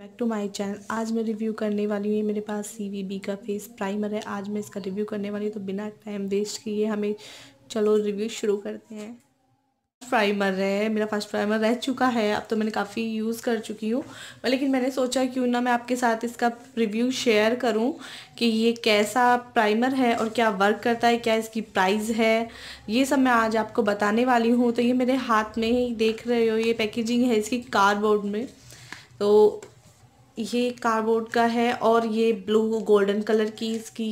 Back to my channel. आज मैं review करने वाली हूँ, ये मेरे पास सीवीबी का फेस प्राइमर है। आज मैं इसका रिव्यू करने वाली हूँ, तो बिना टाइम वेस्ट किए हमें चलो रिव्यू शुरू करते हैं। प्राइमर है, मेरा फर्स्ट प्राइमर रह चुका है, अब तो मैंने काफ़ी यूज़ कर चुकी हूँ, लेकिन मैंने सोचा क्यों ना मैं आपके साथ इसका रिव्यू शेयर करूँ कि ये कैसा प्राइमर है और क्या वर्क करता है, क्या इसकी प्राइस है, ये सब मैं आज आपको बताने वाली हूँ। तो ये मेरे हाथ में ही देख रहे हो, ये पैकेजिंग है इसकी कार्डबोर्ड में, तो ये कार्डबोर्ड का है और ये ब्लू गोल्डन कलर की इसकी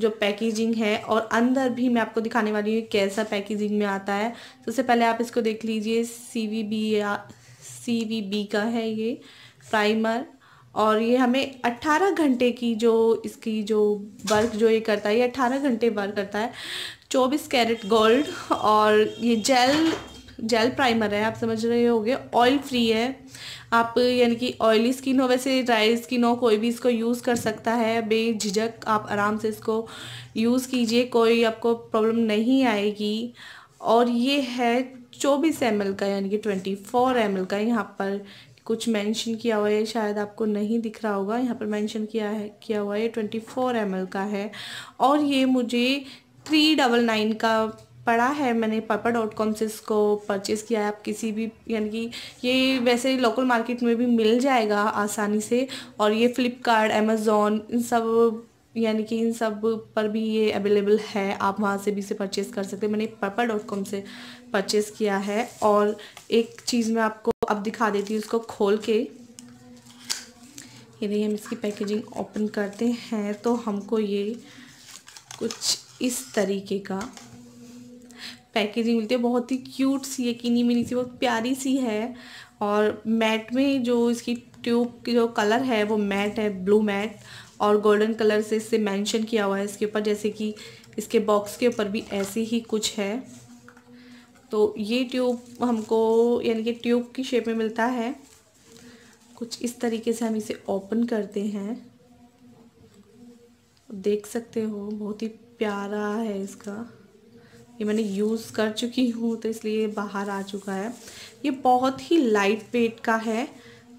जो पैकेजिंग है, और अंदर भी मैं आपको दिखाने वाली हूँ कैसा पैकेजिंग में आता है। सबसे पहले आप इसको देख लीजिए, सीवीबी का है ये प्राइमर, और ये हमें 18 घंटे की जो इसकी जो वर्क जो ये करता है, ये 18 घंटे वर्क करता है। 24 कैरेट गोल्ड और ये जेल प्राइमर है, आप समझ रहे होंगे। ऑयल फ्री है, आप यानी कि ऑयली स्किन हो, वैसे ड्राई स्किन हो, कोई भी इसको यूज़ कर सकता है बेझिझक। आप आराम से इसको यूज़ कीजिए, कोई आपको प्रॉब्लम नहीं आएगी। और ये है 24 ml का, यानी कि 24 ml का। यहाँ पर कुछ मेंशन किया हुआ है, शायद आपको नहीं दिख रहा होगा, यहाँ पर मेंशन किया हुआ है 24 ml का है। और ये मुझे 399 का पड़ा है, मैंने Purplle.com से इसको परचेज़ किया है। आप किसी भी यानी कि ये वैसे लोकल मार्केट में भी मिल जाएगा आसानी से, और ये फ्लिपकार्ट, अमेज़ॉन, इन सब यानी कि इन सब पर भी ये अवेलेबल है, आप वहाँ से भी इसे परचेज़ कर सकते हैं। मैंने Purplle.com से परचेज़ किया है। और एक चीज़ मैं आपको अब दिखा देती हूँ इसको खोल के। यदि हम इसकी पैकेजिंग ओपन करते हैं तो हमको ये कुछ इस तरीके का पैकेजिंग मिलती है, बहुत ही क्यूट सी है, किनी मिनी सी, बहुत प्यारी सी है। और मैट में जो इसकी ट्यूब की जो कलर है वो मैट है, ब्लू मैट, और गोल्डन कलर से इससे मेंशन किया हुआ है इसके ऊपर, जैसे कि इसके बॉक्स के ऊपर भी ऐसे ही कुछ है। तो ये ट्यूब हमको यानी कि ट्यूब की शेप में मिलता है, कुछ इस तरीके से। हम इसे ओपन करते हैं, देख सकते हो बहुत ही प्यारा है इसका। ये मैंने यूज़ कर चुकी हूँ तो इसलिए बाहर आ चुका है। ये बहुत ही लाइट वेट का है,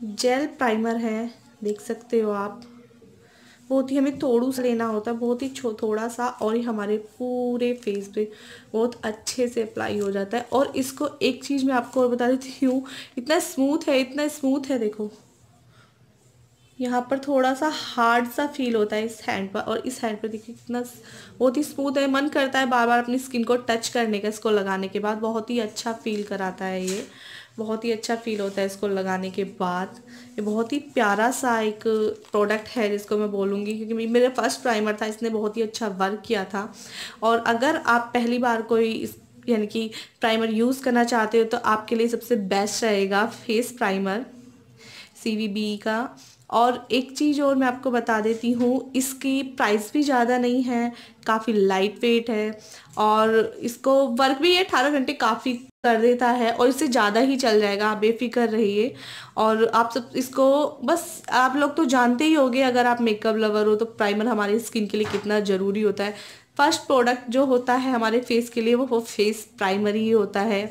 जेल प्राइमर है, देख सकते हो आप। बहुत ही हमें थोड़ा सा लेना होता है, बहुत ही थोड़ा सा, और ये हमारे पूरे फेस पे बहुत अच्छे से अप्लाई हो जाता है। और इसको एक चीज़ मैं आपको और बता देती हूँ, इतना स्मूथ है, इतना स्मूथ है, देखो यहाँ पर थोड़ा सा हार्ड सा फील होता है इस हैंड पर, और इस हैंड पर देखिए कितना बहुत ही स्मूथ है। मन करता है बार बार अपनी स्किन को टच करने का, इसको लगाने के बाद बहुत ही अच्छा फील कराता है, ये बहुत ही अच्छा फील होता है इसको लगाने के बाद। ये बहुत ही प्यारा सा एक प्रोडक्ट है जिसको मैं बोलूँगी, क्योंकि मेरा फर्स्ट प्राइमर था, इसने बहुत ही अच्छा वर्क किया था। और अगर आप पहली बार कोई यानी कि प्राइमर यूज़ करना चाहते हो तो आपके लिए सबसे बेस्ट रहेगा फेस प्राइमर सीवीबी का। और एक चीज़ और मैं आपको बता देती हूँ, इसकी प्राइस भी ज़्यादा नहीं है, काफ़ी लाइट वेट है, और इसको वर्क भी 18 घंटे काफ़ी कर देता है, और इससे ज़्यादा ही चल जाएगा, आप बेफिक्र रहिए। और आप सब इसको बस आप लोग तो जानते ही होंगे, अगर आप मेकअप लवर हो तो प्राइमर हमारे स्किन के लिए कितना ज़रूरी होता है। फर्स्ट प्रोडक्ट जो होता है हमारे फेस के लिए वो फेस प्राइमर ही होता है।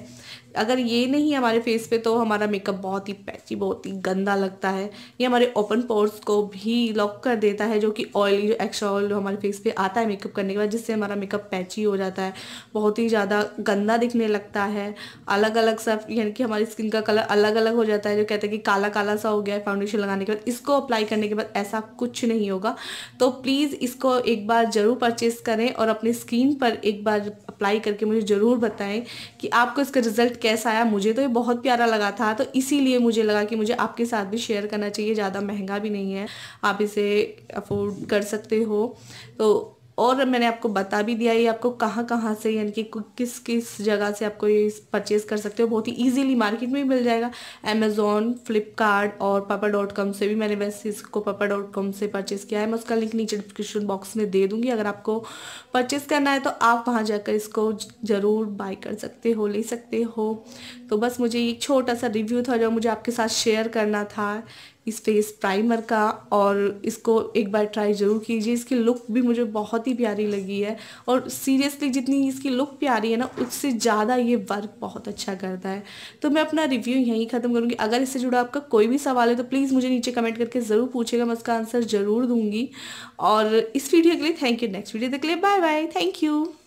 अगर ये नहीं हमारे फेस पे तो हमारा मेकअप बहुत ही पैची, बहुत ही गंदा लगता है। ये हमारे ओपन पोर्स को भी लॉक कर देता है, जो कि ऑयली जो एक्स्ट्रा ऑयल हमारे फेस पे आता है मेकअप करने के बाद, जिससे हमारा मेकअप पैची हो जाता है, बहुत ही ज़्यादा गंदा दिखने लगता है। अलग अलग सा यानी कि हमारी स्किन का कलर अलग अलग हो जाता है, जो कहते हैं कि काला काला सा हो गया है फाउंडेशन लगाने के बाद। इसको अप्लाई करने के बाद ऐसा कुछ नहीं होगा। तो प्लीज़ इसको एक बार ज़रूर परचेज़ करें और अपनी स्किन पर एक बार अप्लाई करके मुझे ज़रूर बताएं कि आपको इसका रिज़ल्ट कैसा आया। मुझे तो ये बहुत प्यारा लगा था, तो इसीलिए मुझे लगा कि मुझे आपके साथ भी शेयर करना चाहिए। ज़्यादा महंगा भी नहीं है, आप इसे अफोर्ड कर सकते हो। तो और मैंने आपको बता भी दिया ये आपको कहाँ से यानी कि किस किस जगह से आपको ये परचेज़ कर सकते हो। बहुत ही इजीली मार्केट में मिल जाएगा, अमेज़ॉन, फ्लिपकार्ट और Purplle.com से भी। मैंने वैसे इसको Purplle.com से परचेज़ किया है, मैं उसका लिंक नीचे डिस्क्रिप्शन बॉक्स में दे दूँगी। अगर आपको परचेज़ करना है तो आप वहाँ जाकर इसको ज़रूर बाय कर सकते हो, ले सकते हो। तो बस मुझे एक छोटा सा रिव्यू था जो मुझे आपके साथ शेयर करना था इस फेस प्राइमर का, और इसको एक बार ट्राई ज़रूर कीजिए। इसकी लुक भी मुझे बहुत ही प्यारी लगी है, और सीरियसली जितनी इसकी लुक प्यारी है ना, उससे ज़्यादा ये वर्क बहुत अच्छा करता है। तो मैं अपना रिव्यू यहीं ख़त्म करूँगी। अगर इससे जुड़ा आपका कोई भी सवाल है तो प्लीज़ मुझे नीचे कमेंट करके ज़रूर पूछेगा, मैं उसका आंसर ज़रूर दूँगी। और इस वीडियो के लिए थैंक यू। नेक्स्ट वीडियो तक के लिए बाय बाय, थैंक यू।